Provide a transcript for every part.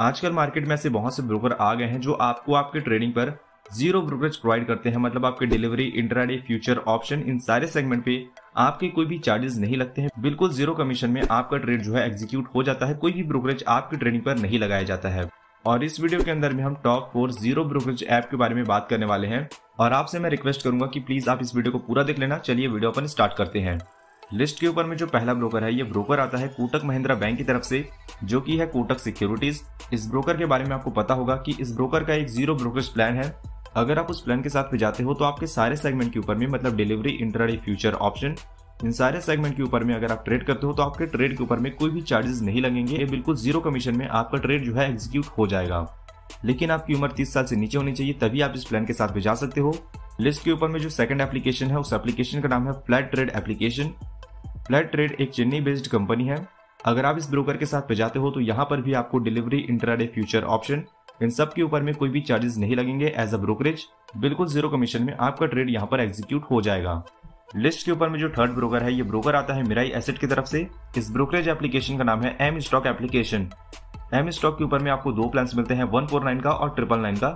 आजकल मार्केट में ऐसे बहुत से ब्रोकर आ गए हैं जो आपको आपके ट्रेडिंग पर जीरो ब्रोकरेज प्रोवाइड करते हैं, मतलब आपके डिलीवरी, इंट्राडे, फ्यूचर, ऑप्शन, इन सारे सेगमेंट पे आपके कोई भी चार्जेस नहीं लगते हैं। बिल्कुल जीरो कमीशन में आपका ट्रेड जो है एग्जीक्यूट हो जाता है, कोई भी ब्रोकरेज आपकी ट्रेडिंग पर नहीं लगाया जाता है। और इस वीडियो के अंदर में हम टॉप 4 जीरो ब्रोकरेज ऐप के बारे में बात करने वाले हैं और आपसे मैं रिक्वेस्ट करूंगा कि प्लीज आप इस वीडियो को पूरा देख लेना। चलिए वीडियो अपन स्टार्ट करते हैं। लिस्ट के ऊपर में जो पहला ब्रोकर है, ये ब्रोकर आता है कोटक महिंद्रा बैंक की तरफ से, जो कि है कोटक सिक्योरिटीज। इस ब्रोकर के बारे में आपको पता होगा कि इस ब्रोकर का एक जीरो ब्रोकरेज प्लान है। अगर आप उस प्लान के साथ पे जाते हो तो आपके सारे सेगमेंट के ऊपर में, मतलब डिलीवरी, इंट्राडे, फ्यूचर, ऑप्शन, इन सारे सेगमेंट के ऊपर में अगर आप ट्रेड करते हो तो आपके ट्रेड के ऊपर में कोई भी चार्जेस नहीं लगेंगे। ये बिल्कुल जीरो कमीशन में आपका ट्रेड जो है एग्जीक्यूट हो जाएगा, लेकिन आपकी उम्र 30 साल से नीचे होनी चाहिए, तभी आप इस प्लान के साथ पे जा सकते हो। लिस्ट के ऊपर में जो सेकंड एप्लीकेशन है, उस एप्लीकेशन का नाम है flat trade application. Flat trade एक चेन्नई बेस्ड कंपनी है। अगर आप इस ब्रोकर के साथ पे जाते हो तो यहाँ पर भी आपको डिलीवरी, इंट्राडे, फ्यूचर, ऑप्शन, इन सब के ऊपर में कोई भी चार्जेस नहीं लगेंगे। एज अ ब्रोकरेज बिल्कुल जीरो कमीशन में आपका ट्रेड यहाँ पर एग्जीक्यूट हो जाएगा। लिस्ट के ऊपर में जो थर्ड ब्रोकर है, ये ब्रोकर आता है मिराई एसेट की तरफ से। इस ब्रोकरेज एप्लीकेशन का नाम है M stock application. M stock के ऊपर में आपको दो प्लान्स मिलते हैं, 149 का और 999 का।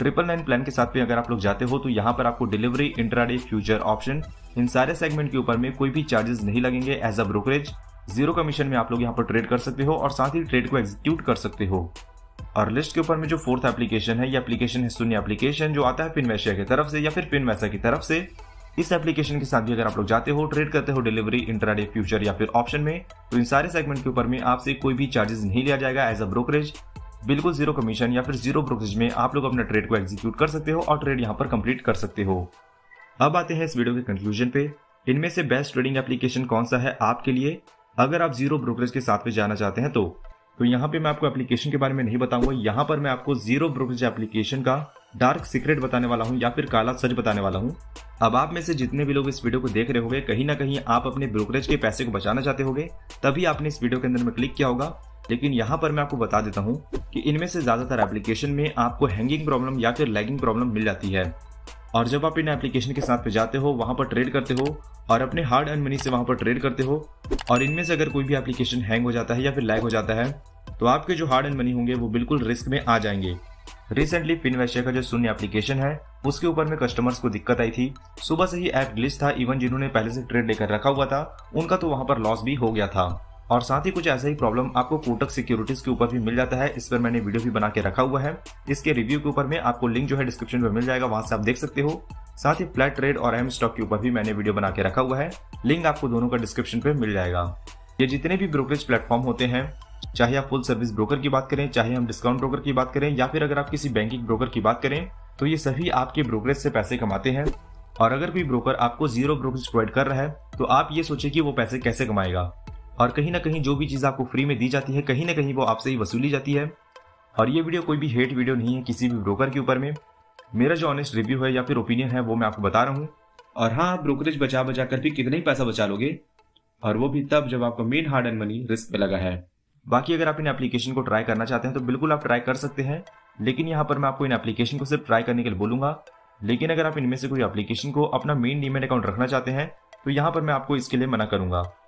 999 प्लान के साथ पे अगर आप लोग जाते हो तो यहाँ पर आपको डिलीवरी, इंट्राडे, फ्यूचर, ऑप्शन, इन सारे सेगमेंट के ऊपर में कोई भी चार्जेस नहीं लगेंगे। As a brokerage zero commission में आप लोग यहाँ पर ट्रेड कर सकते हो और साथ ही ट्रेड को एग्जीक्यूट कर सकते हो। और लिस्ट के ऊपर में जो फोर्थ एप्लीकेशन है, ये एप्लीकेशन है शून्य एप्लीकेशन, जो आता है फिनवेसिया की तरफ से या फिर फिनवेसिया की तरफ से। इस एप्लीकेशन के साथ भी अगर आप लोग जाते हो, ट्रेड करते हो डिलीवरी, इंट्राडे, फ्यूचर या फिर ऑप्शन में, तो इन सारे सेगमेंट के ऊपर में आपसे कोई भी चार्जेस नहीं लिया जाएगा। एज अ ब्रोकरेज बिल्कुल जीरो कमीशन या फिर जीरो ब्रोकरेज में आप लोग अपना ट्रेड को एग्जीक्यूट कर सकते हो और ट्रेड यहां पर कंप्लीट कर सकते हो। अब आते हैं इस वीडियो के कंक्लूजन पे। इनमें से बेस्ट ट्रेडिंग एप्लीकेशन कौन सा है आपके लिए, अगर आप जीरो ब्रोकरेज के साथ पे जाना चाहते हैं तो यहाँ पे मैं आपको एप्लीकेशन के बारे में नहीं बताऊंगा। यहाँ पर मैं आपको जीरो ब्रोकरेज एप्लीकेशन का डार्क सीक्रेट बताने वाला हूँ या फिर काला सच बताने वाला हूँ। अब आप में से जितने भी लोग इस वीडियो को देख रहे होंगे, कहीं ना कहीं आप अपने ब्रोकरेज के पैसे को बचाना चाहते होंगे, तभी आपने इस वीडियो के अंदर में क्लिक किया होगा। लेकिन यहाँ पर मैं आपको बता देता हूँ कि इनमें से ज्यादातर एप्लीकेशन में आपको हैंगिंग प्रॉब्लम या फिर लैगिंग प्रॉब्लम मिल जाती है। और जब आप इन एप्लीकेशन के साथ पे जाते हो, वहाँ पर ट्रेड करते हो और अपने हार्ड अर्न मनी से वहाँ पर ट्रेड करते हो, और इनमें से अगर कोई भी एप्लीकेशन हैंग हो जाता है या फिर लैग हो जाता है, तो आपके जो हार्ड अर्न मनी होंगे वो बिल्कुल रिस्क में आ जाएंगे। रिसेंटली फिनवेसिया का जो शून्य एप्लीकेशन है, उसके ऊपर में कस्टमर्स को दिक्कत आई थी। सुबह से ही ऐप ग्लिच था, इवन जिन्होंने पहले से ट्रेड लेकर रखा हुआ था उनका तो वहाँ पर लॉस भी हो गया था। और साथ ही कुछ ऐसा ही प्रॉब्लम आपको कोटक सिक्योरिटीज के ऊपर भी मिल जाता है। इस पर मैंने वीडियो भी बना के रखा हुआ है, इसके रिव्यू के ऊपर में आपको लिंक जो है डिस्क्रिप्शन में मिल जाएगा, वहां से आप देख सकते हो। साथ ही फ्लैट ट्रेड और एम स्टॉक के ऊपर भी मैंने वीडियो बना के रखा हुआ है, लिंक आपको दोनों का डिस्क्रिप्शन पे मिल जाएगा। ये जितने भी ब्रोकरेज प्लेटफॉर्म होते हैं, चाहे आप फुल सर्विस ब्रोकर की बात करें, चाहे हम डिस्काउंट ब्रोकर की बात करें, या फिर अगर आप किसी बैंकिंग ब्रोकर की बात करें, तो ये सभी आपके ब्रोकरेज से पैसे कमाते हैं। और अगर कोई ब्रोकर आपको जीरो ब्रोकरेज प्रोवाइड कर रहा है तो आप ये सोचे कि वो पैसे कैसे कमाएगा, और कहीं ना कहीं जो भी चीज़ आपको फ्री में दी जाती है, कहीं ना कहीं वो आपसे ही वसूली जाती है। और ये वीडियो कोई भी हेट वीडियो नहीं है किसी भी ब्रोकर के ऊपर में, मेरा जो ऑनेस्ट रिव्यू है या फिर ओपिनियन है वो मैं आपको बता रहा हूँ। और हाँ, आप ब्रोकरेज बचा बचा कर भी कितना ही पैसा बचा लोगे, और वो भी तब जब आपका main hard and money risk पे लगा है। बाकी अगर आप इन एप्लीकेशन को ट्राई करना चाहते हैं तो बिल्कुल आप ट्राई कर सकते हैं, लेकिन यहाँ पर मैं आपको इन एप्लीकेशन को सिर्फ ट्राई करने के लिए बोलूँगा। लेकिन अगर आप इनमें से कोई एप्लीकेशन को अपना मेन डीमैट अकाउंट रखना चाहते हैं तो यहाँ पर मैं आपको इसके लिए मना करूँगा।